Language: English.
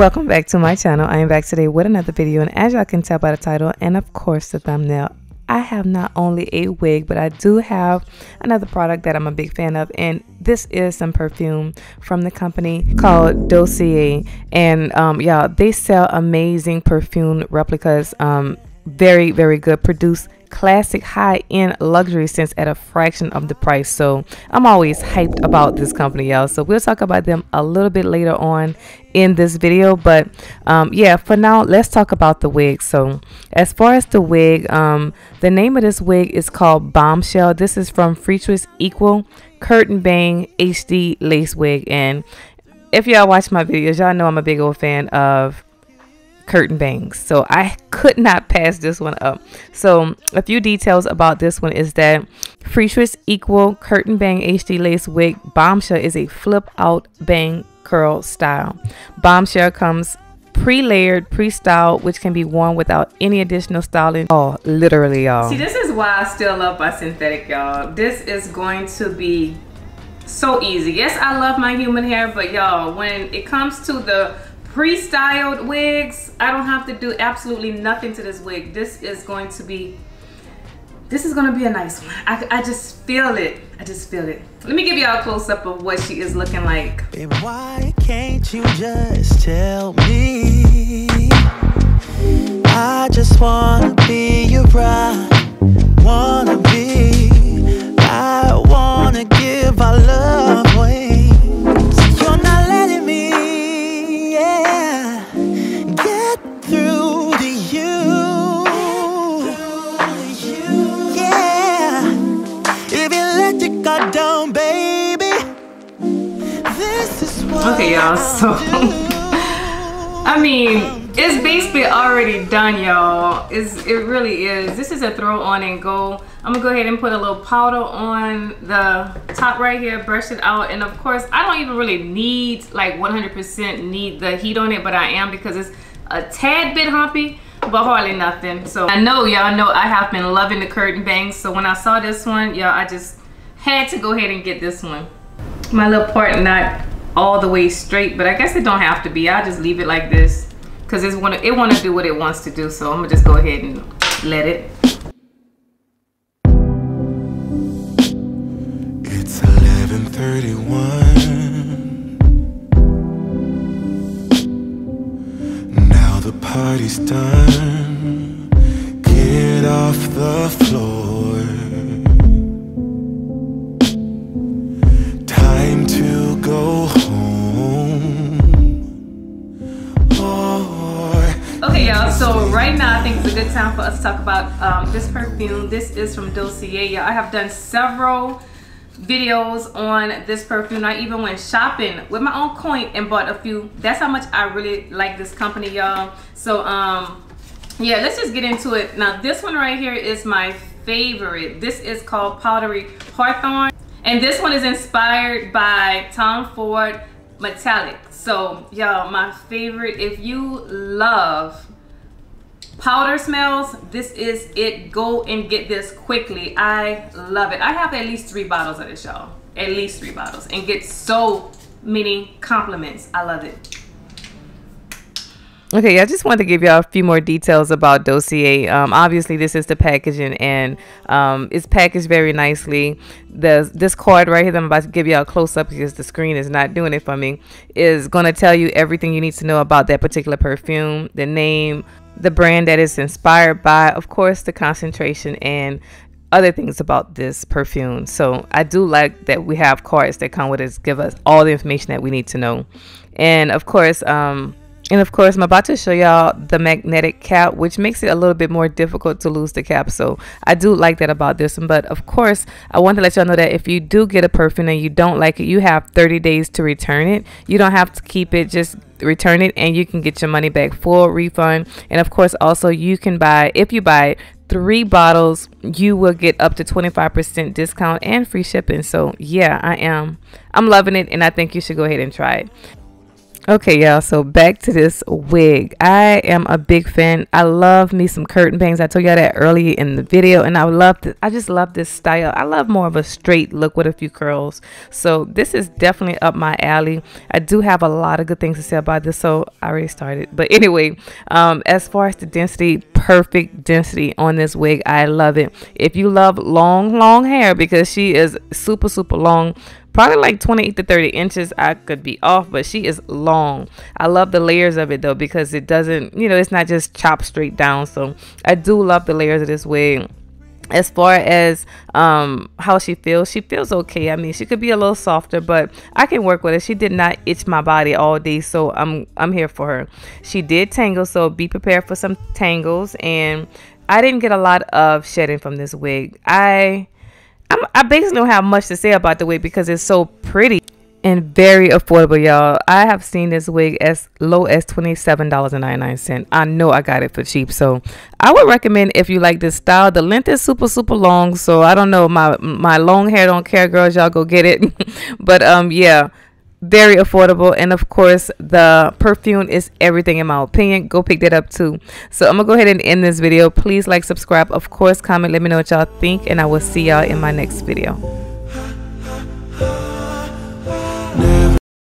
Welcome back to my channel. I am back today with another video, and as y'all can tell by the title and of course the thumbnail, I have not only a wig, but I do have another product that I'm a big fan of, and this is some perfume from the company called Dossier. And y'all, they sell amazing perfume replicas, very good, produce classic high-end luxury scents at a fraction of the price. So I'm always hyped about this company, y'all, so we'll talk about them a little bit later on in this video. But yeah, for now let's talk about the wig. So as far as the wig, the name of this wig is called Bombshell. This is from Freetress Equal curtain bang HD lace wig, and if y'all watch my videos, y'all know I'm a big old fan of curtain bangs, so I could not pass this one up. So a few details about this one is that Freetress Equal curtain bang HD lace wig Bombshell is a flip out bang curl style. Bombshell comes pre-layered, pre-styled, which can be worn without any additional styling. Oh, literally, y'all, see, this is why I still love my synthetic, y'all. This is going to be so easy. Yes, I love my human hair, but y'all, when it comes to the pre-styled wigs, I don't have to do absolutely nothing to this wig. This is going to be a nice one. I just feel it. Let me give y'all a close-up of what she is looking like. Baby, why can't you just tell me? I just want to be your bride, want to be, I want to give our love away. You're not letting me okay, y'all, so I mean, it's basically already done, y'all. It really is. This is a throw on and go. I'm gonna go ahead and put a little powder on the top right here, brush it out, and of course I don't even really need like 100% need the heat on it, but I am, because it's a tad bit humpy but hardly nothing. So I know y'all know I have been loving the curtain bangs, so when I saw this one, y'all, I just had to go ahead and get this one. My little part not all the way straight, but I guess it don't have to be. I'll just leave it like this because it wanna do what it wants to do, so I'm gonna just go ahead and let it. It's 11:31. Now the party's done. Get off the floor. So right now I think it's a good time for us to talk about this perfume. This is from Dossier. Y'all, I have done several videos on this perfume. I even went shopping with my own coin and bought a few. That's how much I really like this company, y'all. So yeah, let's just get into it. Now this one right here is my favorite. This is called Pottery Hawthorne, and this one is inspired by Tom Ford Metallic. So y'all, my favorite. If you love powder smells, this is it. Go and get this quickly. I love it. I have at least 3 bottles of this, y'all, at least 3 bottles, and get so many compliments. I love it. Okay, I just wanted to give y'all a few more details about Dossier. Obviously this is the packaging, and it's packaged very nicely. This card right here that I'm about to give y'all a close-up, because the screen is not doing it for me, is going to tell you everything you need to know about that particular perfume, the name, the brand that it's inspired by, of course the concentration, and other things about this perfume. So I do like that we have cards that come with us, give us all the information that we need to know. And of course I'm about to show y'all the magnetic cap, which makes it a little bit more difficult to lose the cap. So I do like that about this one. But of course, I want to let y'all know that if you do get a perfume and you don't like it, you have 30 days to return it. You don't have to keep it, just return it, and you can get your money back, full refund. And of course, also you can buy, if you buy 3 bottles, you will get up to 25% discount and free shipping. So yeah, I'm loving it, and I think you should go ahead and try it. Okay, y'all, so back to this wig. I am a big fan. I love me some curtain bangs. I told y'all that early in the video, and I just love this style. I love more of a straight look with a few curls, so this is definitely up my alley. I do have a lot of good things to say about this, so I already started, but anyway, as far as the density, perfect density on this wig. I love it. If you love long hair, because she is super long, probably like 28 to 30 inches. I could be off, but she is long. I love the layers of it though, because it doesn't, you know, it's not just chopped straight down. So I do love the layers of this wig. As far as how she feels okay. I mean, she could be a little softer, but I can work with it. She did not itch my body all day, so I'm here for her. She did tangle, so be prepared for some tangles. And I didn't get a lot of shedding from this wig. I basically don't have much to say about the wig because it's so pretty and very affordable, y'all. I have seen this wig as low as $27.99. I know I got it for cheap, so I would recommend if you like this style. The length is super long, so I don't know, my long hair don't care, girls. Y'all go get it. But yeah, very affordable, and of course the perfume is everything in my opinion. Go pick that up too. So I'm gonna go ahead and end this video. Please like, subscribe, of course comment, let me know what y'all think, and I will see y'all in my next video.